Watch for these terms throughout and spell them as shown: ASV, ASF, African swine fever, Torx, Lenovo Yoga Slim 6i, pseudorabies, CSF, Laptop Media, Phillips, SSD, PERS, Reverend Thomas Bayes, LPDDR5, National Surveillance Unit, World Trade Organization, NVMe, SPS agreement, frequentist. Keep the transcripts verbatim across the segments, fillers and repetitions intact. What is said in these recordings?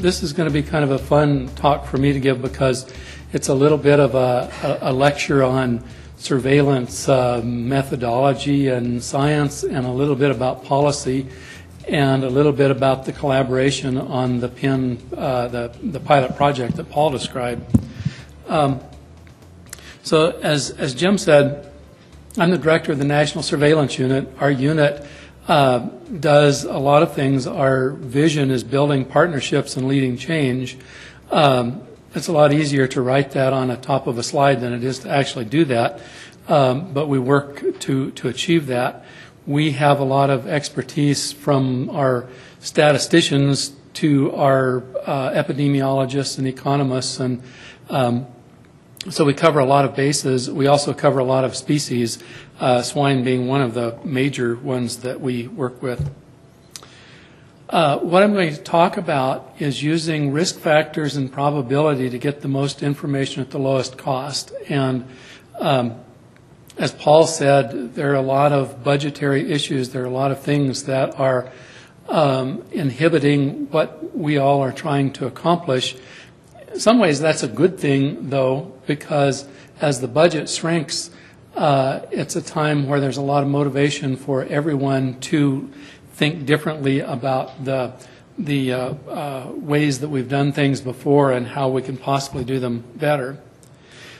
this is going to be kind of a fun talk for me to give because it's a little bit of a, a, a lecture on surveillance uh, methodology and science, and a little bit about policy, and a little bit about the collaboration on the P I N, uh, the, the pilot project that Paul described. Um, so as, as Jim said, I'm the director of the National Surveillance Unit. Our unit uh, does a lot of things. Our vision is building partnerships and leading change. Um, it's a lot easier to write that on the top of a slide than it is to actually do that, um, but we work to, to achieve that. We have a lot of expertise from our statisticians to our uh, epidemiologists and economists, and um, so we cover a lot of bases. We also cover a lot of species, uh, swine being one of the major ones that we work with. Uh, what I'm going to talk about is using risk factors and probability to get the most information at the lowest cost. And um, as Paul said, there are a lot of budgetary issues. There are a lot of things that are um, inhibiting what we all are trying to accomplish. In some ways, that's a good thing, though, because as the budget shrinks, uh, it's a time where there's a lot of motivation for everyone to think differently about the, the uh, uh, ways that we've done things before and how we can possibly do them better.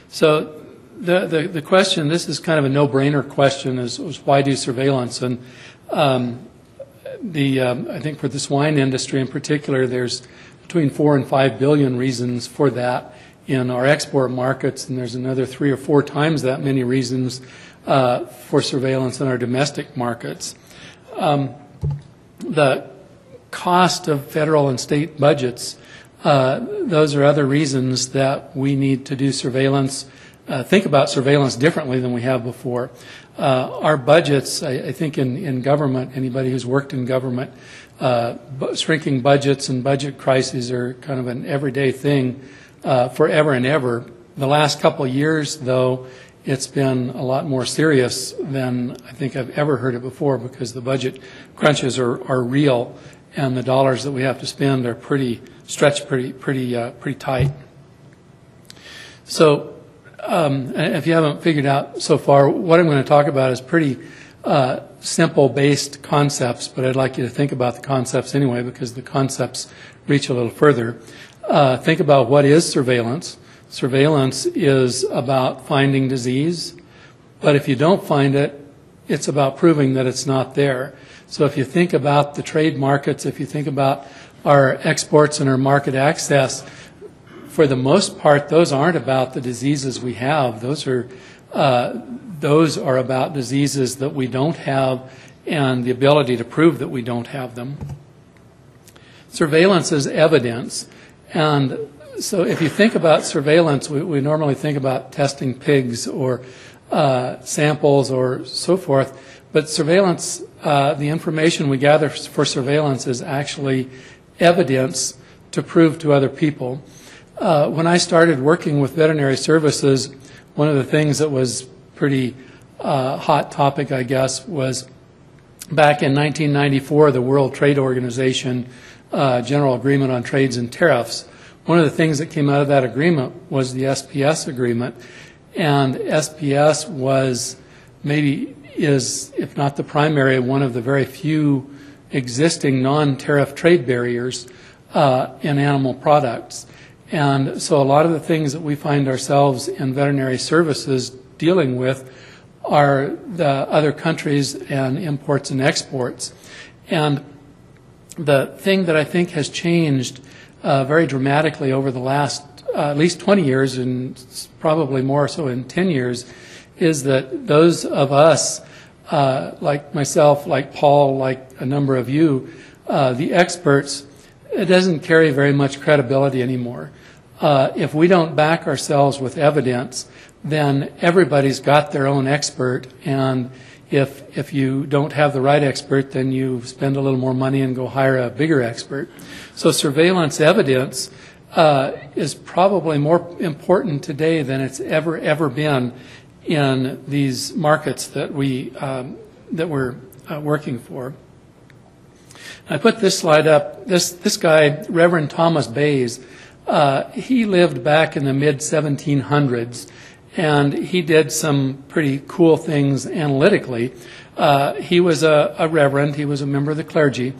So the, the, the question, this is kind of a no-brainer question, is, is why do surveillance? And um, the, um, I think for the swine industry in particular, there's between four and five billion reasons for that in our export markets, and there's another three or four times that many reasons uh, for surveillance in our domestic markets. Um, the cost of federal and state budgets, uh, those are other reasons that we need to do surveillance, uh, think about surveillance differently than we have before. Uh, our budgets, I, I think in, in government, anybody who's worked in government, Uh, shrinking budgets and budget crises are kind of an everyday thing uh, forever and ever. The last couple of years, though, it's been a lot more serious than I think I've ever heard it before, because the budget crunches are, are real, and the dollars that we have to spend are pretty stretched, pretty, pretty, uh, pretty tight. So, um, if you haven't figured out so far, what I'm going to talk about is pretty Uh, simple based concepts, but I'd like you to think about the concepts anyway, because the concepts reach a little further. Uh, think about, what is surveillance? Surveillance is about finding disease, but if you don't find it, it's about proving that it's not there. So if you think about the trade markets, if you think about our exports and our market access, for the most part, those aren't about the diseases we have. Those are uh, Those are about diseases that we don't have and the ability to prove that we don't have them. Surveillance is evidence. And so if you think about surveillance, we, we normally think about testing pigs or uh, samples or so forth. But surveillance, uh, the information we gather for surveillance is actually evidence to prove to other people. Uh, when I started working with veterinary services, one of the things that was pretty uh, hot topic, I guess, was back in nineteen ninety-four, the World Trade Organization uh, General Agreement on Trades and Tariffs. One of the things that came out of that agreement was the S P S agreement, and S P S was maybe is, if not the primary, one of the very few existing non-tariff trade barriers uh, in animal products. And so a lot of the things that we find ourselves in veterinary services dealing with are the other countries and imports and exports. And the thing that I think has changed uh, very dramatically over the last uh, at least twenty years, and probably more so in ten years, is that those of us, uh, like myself, like Paul, like a number of you, uh, the experts, it doesn't carry very much credibility anymore. Uh, if we don't back ourselves with evidence, then everybody's got their own expert, and if if you don't have the right expert, then you spend a little more money and go hire a bigger expert. So surveillance evidence uh, is probably more important today than it's ever ever been in these markets that we um, that we're uh, working for. I put this slide up. This, this guy, Reverend Thomas Bayes, uh, he lived back in the mid seventeen hundreds, and he did some pretty cool things analytically. Uh, he was a, a reverend. He was a member of the clergy.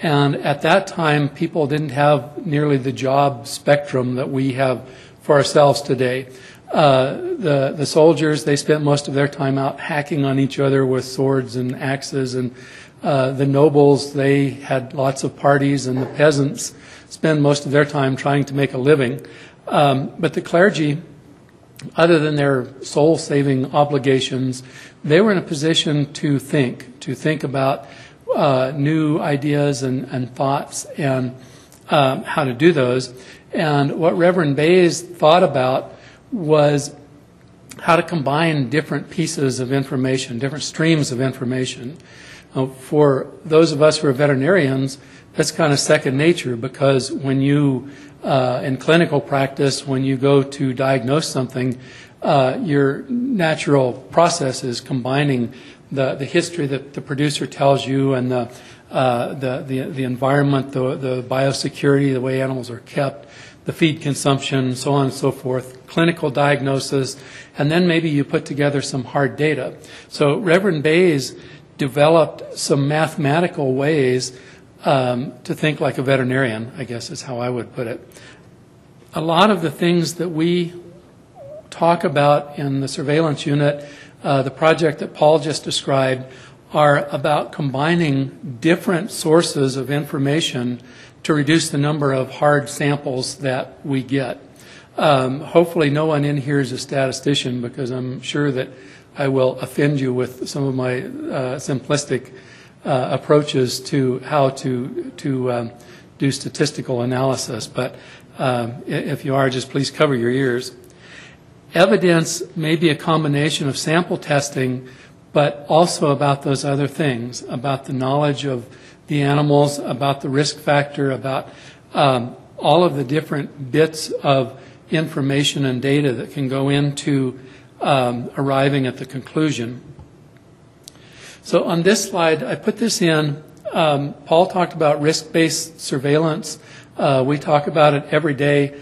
And at that time, people didn't have nearly the job spectrum that we have for ourselves today. Uh, the, the soldiers, they spent most of their time out hacking on each other with swords and axes, and uh, the nobles, they had lots of parties, and the peasants spend most of their time trying to make a living. Um, but the clergy, other than their soul-saving obligations, they were in a position to think, to think about uh, new ideas and, and thoughts and um, how to do those. And what Reverend Bayes thought about was how to combine different pieces of information, different streams of information. Uh, for those of us who are veterinarians, that's kind of second nature, because when you, uh, in clinical practice, when you go to diagnose something, uh, your natural process is combining the, the history that the producer tells you and the, uh, the, the, the environment, the, the biosecurity, the way animals are kept, the feed consumption, so on and so forth, clinical diagnosis, and then maybe you put together some hard data. So Reverend Bayes developed some mathematical ways um, to think like a veterinarian, I guess is how I would put it. A lot of the things that we talk about in the surveillance unit, uh, the project that Paul just described, are about combining different sources of information to reduce the number of hard samples that we get. Um, hopefully no one in here is a statistician, because I'm sure that I will offend you with some of my uh, simplistic uh, approaches to how to, to um, do statistical analysis. But um, if you are, just please cover your ears. Evidence may be a combination of sample testing, but also about those other things, about the knowledge of the animals, about the risk factor, about um, all of the different bits of information and data that can go into um, arriving at the conclusion. So on this slide, I put this in. Um, Paul talked about risk-based surveillance. Uh, we talk about it every day.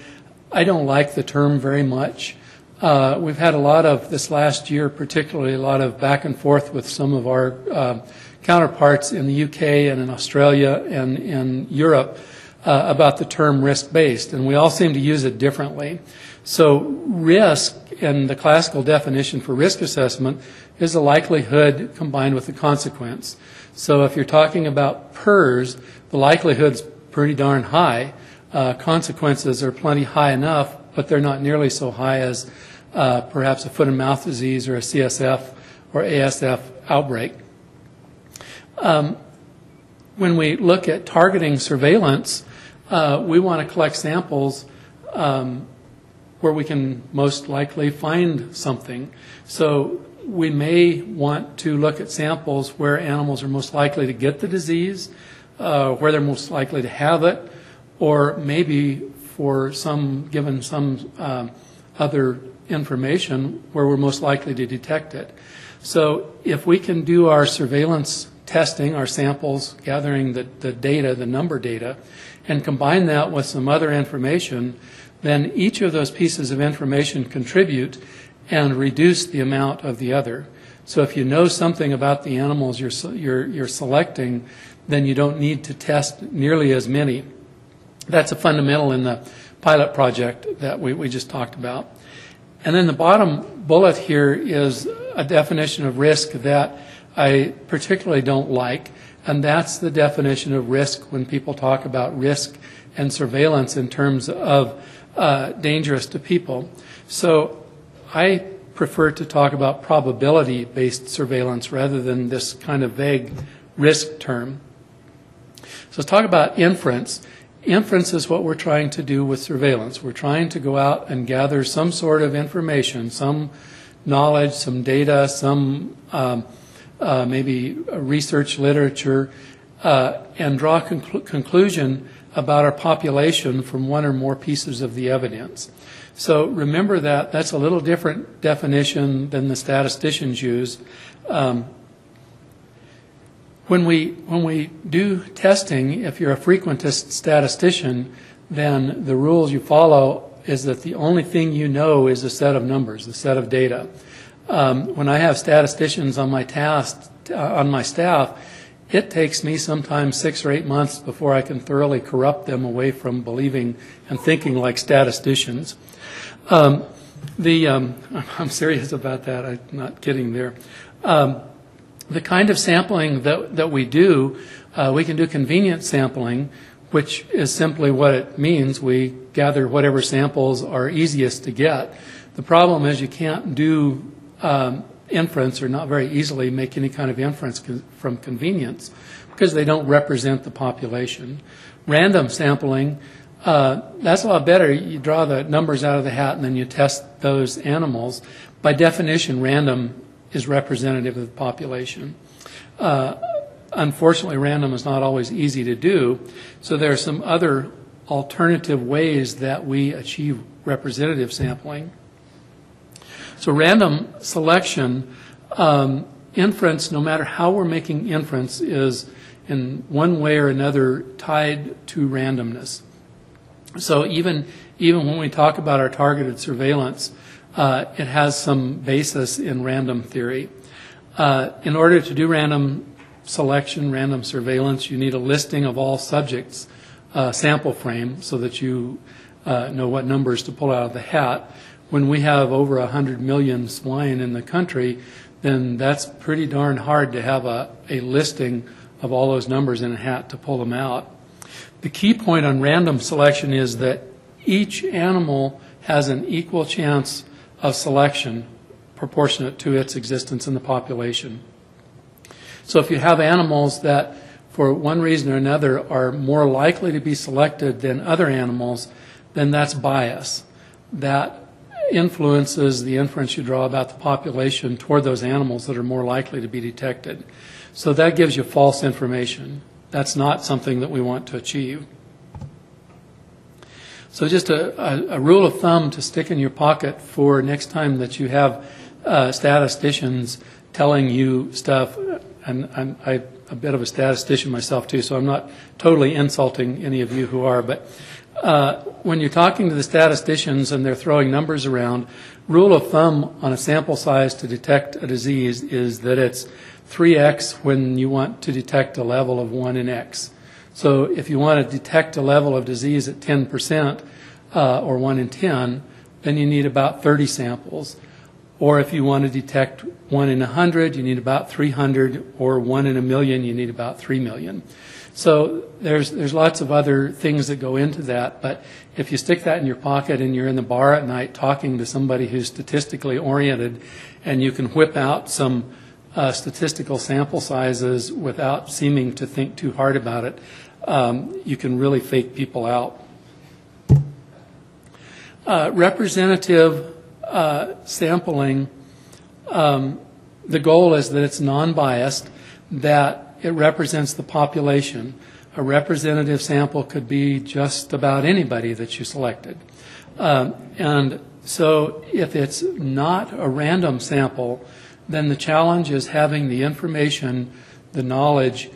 I don't like the term very much. Uh, we've had a lot of, this last year particularly, a lot of back and forth with some of our uh, counterparts in the U K and in Australia and in Europe uh, about the term risk-based, and we all seem to use it differently. So risk, and the classical definition for risk assessment, is the likelihood combined with the consequence. So if you're talking about P E R S, the likelihood's pretty darn high. Uh, consequences are plenty high enough, but they're not nearly so high as uh, perhaps a foot and mouth disease or a C S F or A S F outbreak. Um, when we look at targeting surveillance, uh, we want to collect samples um, where we can most likely find something. So we may want to look at samples where animals are most likely to get the disease, uh, where they're most likely to have it, or maybe for some, given some um, other information, where we're most likely to detect it. So if we can do our surveillance testing, our samples, gathering the, the data, the number data, and combine that with some other information, then each of those pieces of information contribute and reduce the amount of the other. So if you know something about the animals you're, you're, you're selecting, then you don't need to test nearly as many. That's a fundamental in the pilot project that we, we just talked about. And then the bottom bullet here is a definition of risk that I particularly don't like, and that's the definition of risk when people talk about risk and surveillance in terms of uh, dangerous to people. So I prefer to talk about probability-based surveillance rather than this kind of vague risk term. So let's talk about inference. Inference is what we're trying to do with surveillance. We're trying to go out and gather some sort of information, some knowledge, some data, some um, Uh, maybe research literature, uh, and draw a conclu conclusion about our population from one or more pieces of the evidence. So remember that that's a little different definition than the statisticians use. Um, When we, when we do testing, if you're a frequentist statistician, then the rules you follow is that the only thing you know is a set of numbers, the set of data. Um, when I have statisticians on my task, uh, on my staff, it takes me sometimes six or eight months before I can thoroughly corrupt them away from believing and thinking like statisticians. Um, the, um, I'm serious about that. I'm not kidding there. Um, the kind of sampling that, that we do, uh, we can do convenient sampling, which is simply what it means. We gather whatever samples are easiest to get. The problem is you can't do um, inference, or not very easily make any kind of inference con from convenience, because they don't represent the population. Random sampling, uh, that's a lot better. You draw the numbers out of the hat and then you test those animals. By definition, random is representative of the population. Uh, unfortunately, random is not always easy to do, so there are some other alternative ways that we achieve representative sampling. So random selection, um, inference, no matter how we're making inference, is in one way or another tied to randomness. So even, even when we talk about our targeted surveillance, uh, it has some basis in random theory. Uh, in order to do random selection, random surveillance, you need a listing of all subjects, uh, sample frame, so that you uh, know what numbers to pull out of the hat. When we have over one hundred million swine in the country, then that's pretty darn hard to have a, a listing of all those numbers in a hat to pull them out. The key point on random selection is that each animal has an equal chance of selection proportionate to its existence in the population. So if you have animals that, for one reason or another, are more likely to be selected than other animals, then that's bias. That influences the inference you draw about the population toward those animals that are more likely to be detected. So that gives you false information. That's not something that we want to achieve. So just a, a, a rule of thumb to stick in your pocket for next time that you have uh, statisticians telling you stuff, and I'm I, a bit of a statistician myself too, so I'm not totally insulting any of you who are, but Uh, when you're talking to the statisticians and they're throwing numbers around, rule of thumb on a sample size to detect a disease is that it's three x when you want to detect a level of one in x. So if you want to detect a level of disease at ten percent uh, or one in ten, then you need about thirty samples. Or if you want to detect one in one hundred, you need about three hundred, or one in a million, you need about three million. So there's, there's lots of other things that go into that, but if you stick that in your pocket and you're in the bar at night talking to somebody who's statistically oriented, and you can whip out some uh, statistical sample sizes without seeming to think too hard about it, um, you can really fake people out. Uh, representative Uh, sampling, um, the goal is that it's non-biased, that it represents the population. A representative sample could be just about anybody that you selected. Um, and so if it's not a random sample, then the challenge is having the information, the knowledge,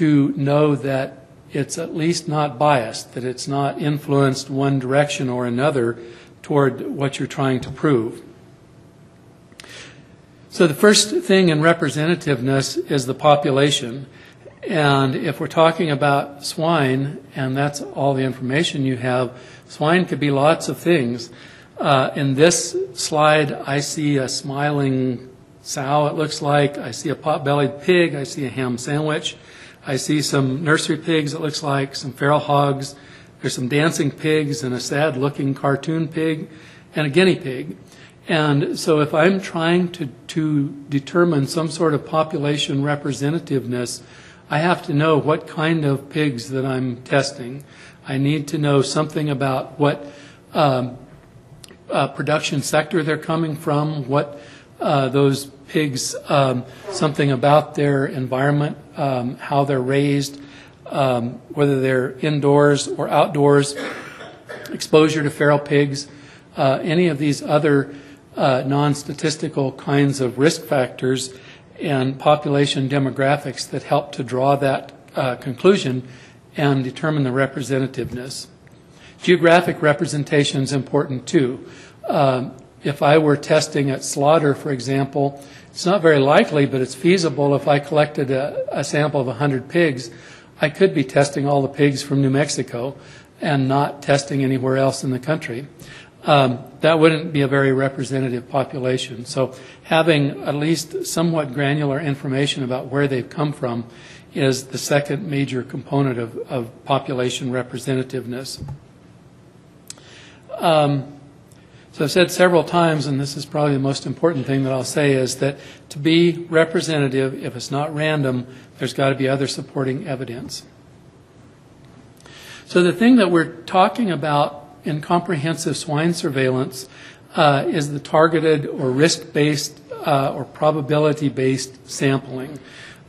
to know that it's at least not biased, that it's not influenced one direction or another toward what you're trying to prove. So the first thing in representativeness is the population. And if we're talking about swine, and that's all the information you have, swine could be lots of things. Uh, in this slide, I see a smiling sow, it looks like. I see a pot-bellied pig. I see a ham sandwich. I see some nursery pigs, it looks like, some feral hogs. There's some dancing pigs and a sad-looking cartoon pig and a guinea pig. And so if I'm trying to, to determine some sort of population representativeness, I have to know what kind of pigs that I'm testing. I need to know something about what um, uh, production sector they're coming from, what uh, those pigs, um, something about their environment, um, how they're raised, Um, whether they're indoors or outdoors, exposure to feral pigs, uh, any of these other uh, non-statistical kinds of risk factors, and population demographics that help to draw that uh, conclusion and determine the representativeness. Geographic representation is important too. Uh, if I were testing at slaughter, for example, it's not very likely, but it's feasible. If I collected a, a sample of one hundred pigs, I could be testing all the pigs from New Mexico and not testing anywhere else in the country. Um, that wouldn't be a very representative population. So having at least somewhat granular information about where they've come from is the second major component of, of population representativeness. Um, so I've said several times, and this is probably the most important thing that I'll say, is that to be representative, if it's not random, there's got to be other supporting evidence. So the thing that we're talking about in comprehensive swine surveillance uh, is the targeted or risk-based uh, or probability-based sampling.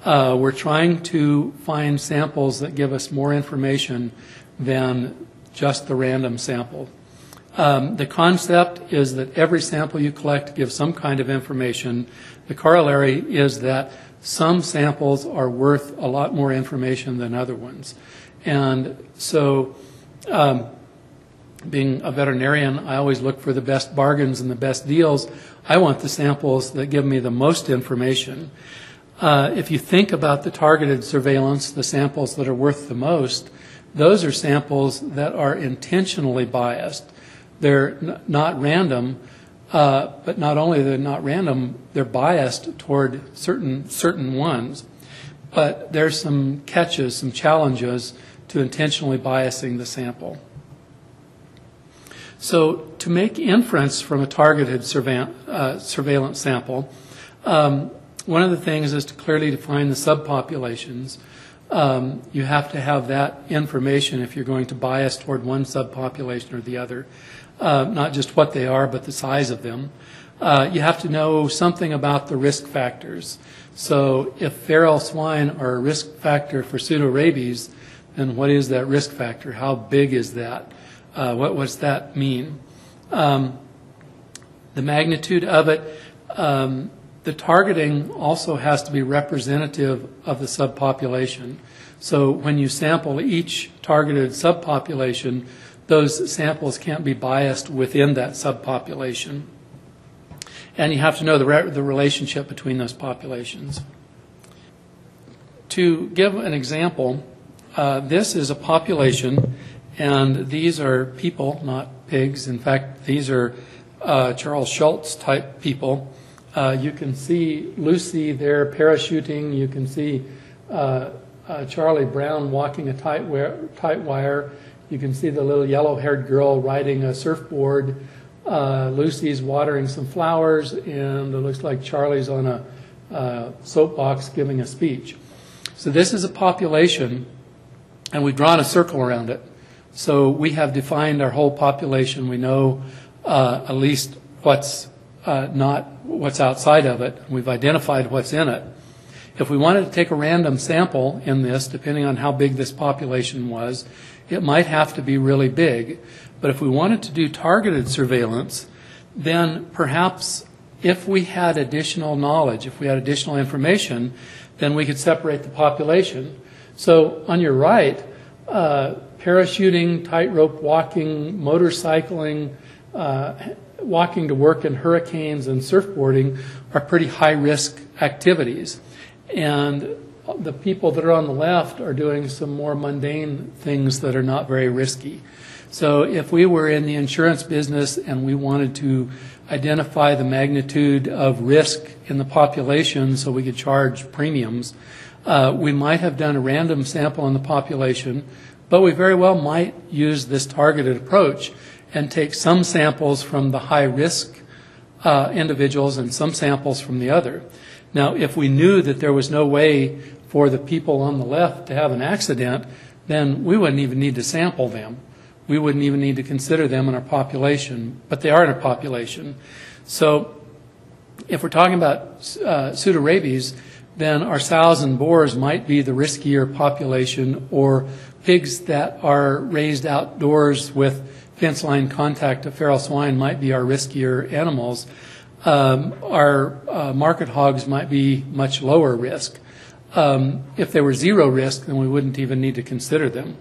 Uh, we're trying to find samples that give us more information than just the random sample. Um, the concept is that every sample you collect gives some kind of information. The corollary is that some samples are worth a lot more information than other ones. And so um, being a veterinarian, I always look for the best bargains and the best deals. I want the samples that give me the most information. Uh, if you think about the targeted surveillance, the samples that are worth the most, those are samples that are intentionally biased. They're n not random, uh, but not only they're not random, they're biased toward certain certain ones. But there's some catches, some challenges to intentionally biasing the sample. So to make inference from a targeted surve uh, surveillance sample, um, one of the things is to clearly define the subpopulations. Um, you have to have that information if you're going to bias toward one subpopulation or the other. Uh, not just what they are, but the size of them. Uh, you have to know something about the risk factors. So if feral swine are a risk factor for pseudorabies, then what is that risk factor? How big is that? Uh, what does that mean? Um, the magnitude of it, um, the targeting also has to be representative of the subpopulation. So when you sample each targeted subpopulation, those samples can't be biased within that subpopulation. And you have to know the, re the relationship between those populations. To give an example, uh, this is a population, and these are people, not pigs. In fact, these are uh, Charles Schultz-type people. Uh, you can see Lucy there parachuting. You can see uh, uh, Charlie Brown walking a tight wire, tight wire. You can see the little yellow-haired girl riding a surfboard. Uh, Lucy's watering some flowers, and it looks like Charlie's on a uh, soapbox giving a speech. So this is a population, and we've drawn a circle around it. So we have defined our whole population. We know uh, at least what's uh, not what's outside of it. We've identified what's in it. If we wanted to take a random sample in this, depending on how big this population was, it might have to be really big. But if we wanted to do targeted surveillance, then perhaps if we had additional knowledge, if we had additional information, then we could separate the population. So on your right, uh, parachuting, tightrope walking, motorcycling, uh, walking to work in hurricanes, and surfboarding are pretty high-risk activities. And the people that are on the left are doing some more mundane things that are not very risky. So if we were in the insurance business and we wanted to identify the magnitude of risk in the population so we could charge premiums, uh, we might have done a random sample in the population, but we very well might use this targeted approach and take some samples from the high-risk uh, individuals and some samples from the other. Now, if we knew that there was no way for the people on the left to have an accident, then we wouldn't even need to sample them. We wouldn't even need to consider them in our population, but they are in our population. So if we're talking about uh, pseudorabies, then our sows and boars might be the riskier population, or pigs that are raised outdoors with fence line contact to feral swine might be our riskier animals. um, our uh, market hogs might be much lower risk. Um, if they were zero risk, then we wouldn't even need to consider them.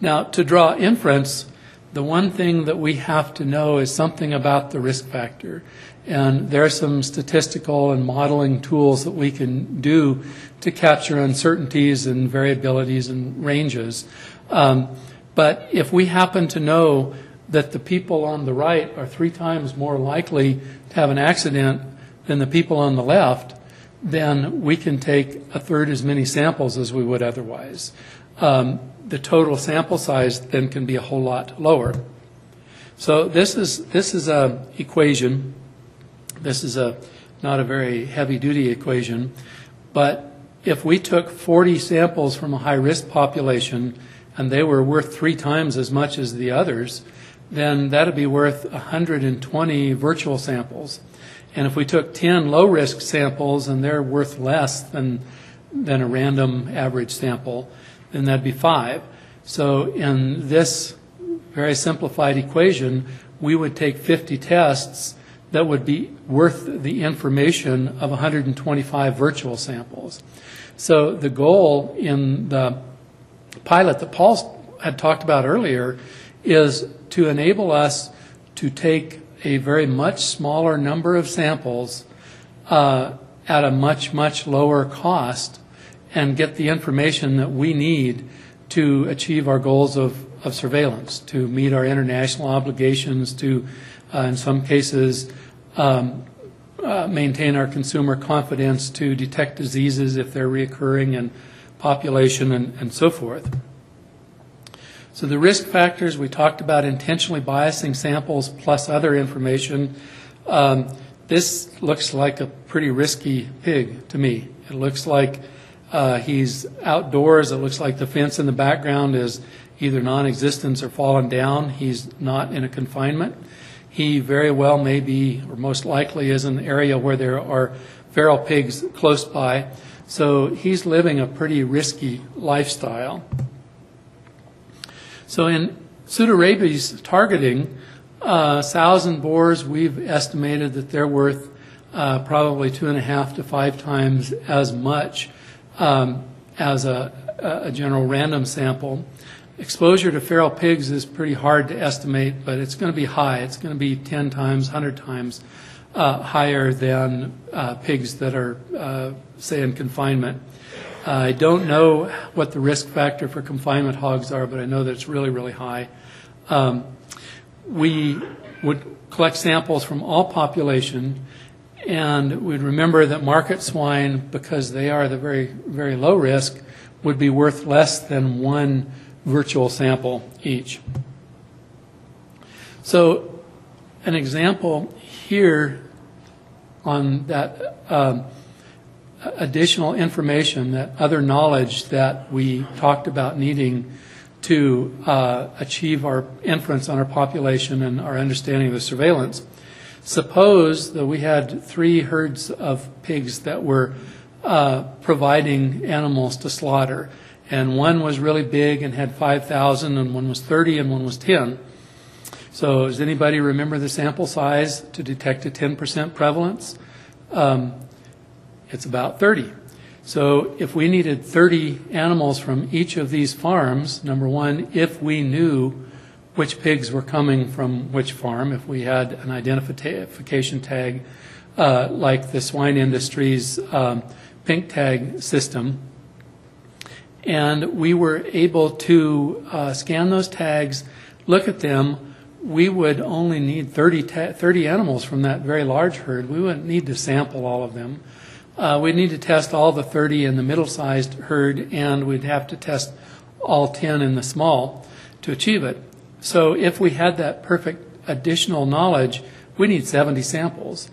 Now, to draw inference, the one thing that we have to know is something about the risk factor. And there are some statistical and modeling tools that we can do to capture uncertainties and variabilities and ranges. Um, but if we happen to know that the people on the right are three times more likely to have an accident than the people on the left, then we can take a third as many samples as we would otherwise. Um, the total sample size then can be a whole lot lower. So this is this is a equation. This is a not a very heavy-duty equation, but if we took forty samples from a high-risk population and they were worth three times as much as the others, then that would be worth one hundred twenty virtual samples. And if we took ten low-risk samples and they're worth less than, than a random average sample, then that'd be five. So in this very simplified equation, we would take fifty tests that would be worth the information of one hundred twenty-five virtual samples. So the goal in the pilot that Paul had talked about earlier is to enable us to take a very much smaller number of samples uh, at a much, much lower cost and get the information that we need to achieve our goals of, of surveillance, to meet our international obligations, to, uh, in some cases, um, uh, maintain our consumer confidence, to detect diseases if they're reoccurring in population, and, and so forth. So the risk factors, we talked about intentionally biasing samples plus other information. Um, this looks like a pretty risky pig to me. It looks like uh, he's outdoors. It looks like the fence in the background is either non-existent or fallen down. He's not in a confinement. He very well may be, or most likely is, an area where there are feral pigs close by. So he's living a pretty risky lifestyle. So in pseudorabies targeting, uh, sows and boars, we've estimated that they're worth uh, probably two and a half to five times as much um, as a, a general random sample. Exposure to feral pigs is pretty hard to estimate, but it's going to be high. It's going to be ten times, one hundred times uh, higher than uh, pigs that are, uh, say, in confinement. I don't know what the risk factor for confinement hogs are, but I know that it's really, really high. Um, we would collect samples from all population, and we'd remember that market swine, because they are the very, very low risk, would be worth less than one virtual sample each. So an example here on that um, additional information, that other knowledge that we talked about needing to uh, achieve our inference on our population and our understanding of the surveillance. Suppose that we had three herds of pigs that were uh, providing animals to slaughter, and one was really big and had five thousand, and one was thirty, and one was ten. So does anybody remember the sample size to detect a ten percent prevalence? Um, It's about thirty. So if we needed thirty animals from each of these farms, number one, if we knew which pigs were coming from which farm, if we had an identification tag uh, like the swine industry's um, pink tag system, and we were able to uh, scan those tags, look at them, we would only need thirty, ta thirty animals from that very large herd. We wouldn't need to sample all of them. Uh, we'd need to test all the thirty in the middle-sized herd, and we'd have to test all ten in the small to achieve it. So if we had that perfect additional knowledge, we need seventy samples.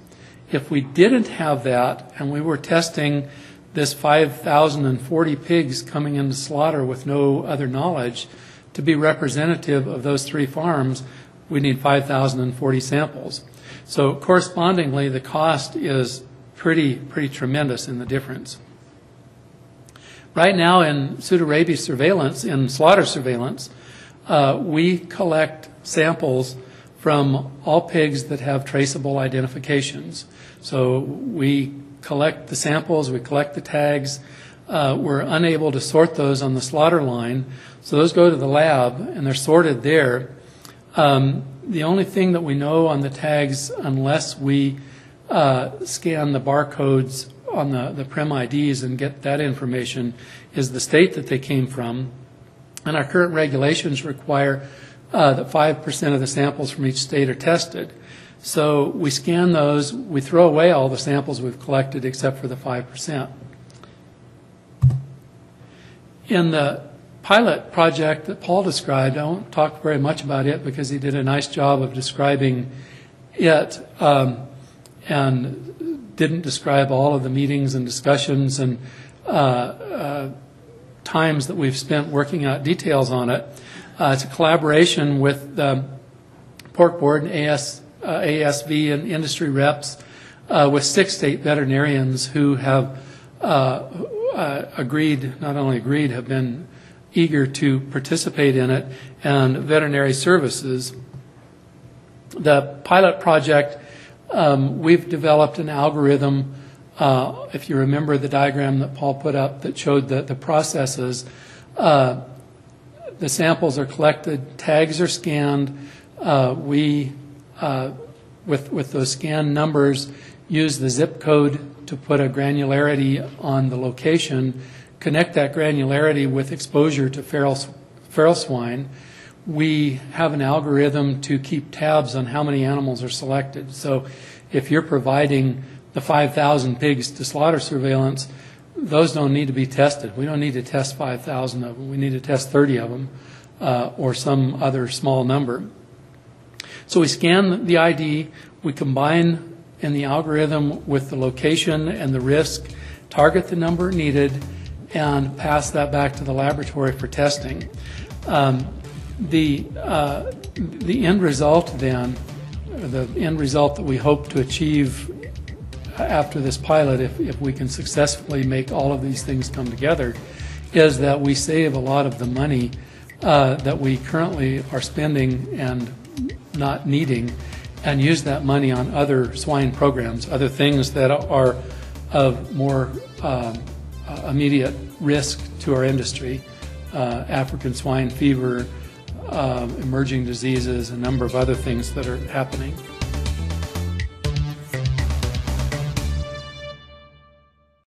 If we didn't have that and we were testing this five thousand forty pigs coming into slaughter with no other knowledge, to be representative of those three farms, we need five thousand forty samples. So correspondingly, the cost is Pretty, pretty tremendous in the difference. Right now in pseudorabies surveillance, in slaughter surveillance, uh, we collect samples from all pigs that have traceable identifications. So we collect the samples, we collect the tags. Uh, we're unable to sort those on the slaughter line, so those go to the lab and they're sorted there. Um, the only thing that we know on the tags, unless we uh, scan the barcodes on the, the Prem I Ds and get that information, is the state that they came from. And our current regulations require Uh, that five percent of the samples from each state are tested. So we scan those, we throw away all the samples we've collected except for the five percent. In the pilot project that Paul described, I won't talk very much about it because he did a nice job of describing it um, and didn't describe all of the meetings and discussions and uh, uh, times that we've spent working out details on it. Uh, it's a collaboration with the Pork Board and A S, uh, A S V and industry reps uh, with six state veterinarians who have uh, uh, agreed, not only agreed, have been eager to participate in it, and veterinary services. The pilot project, um, we've developed an algorithm, uh, if you remember the diagram that Paul put up that showed the, the processes. Uh, The samples are collected, tags are scanned. Uh, we, uh, with, with those scanned numbers, use the zip code to put a granularity on the location, connect that granularity with exposure to feral, feral swine. We have an algorithm to keep tabs on how many animals are selected. So if you're providing the five thousand pigs to slaughter surveillance, those don't need to be tested. We don't need to test five thousand of them. We need to test thirty of them uh, or some other small number. So we scan the I D. We combine in the algorithm with the location and the risk, target the number needed, and pass that back to the laboratory for testing. Um, the, uh, the end result then, the end result that we hope to achieve after this pilot, if, if we can successfully make all of these things come together, is that we save a lot of the money uh, that we currently are spending and not needing, and use that money on other swine programs, other things that are of more um, immediate risk to our industry, uh, African swine fever, uh, emerging diseases, a number of other things that are happening.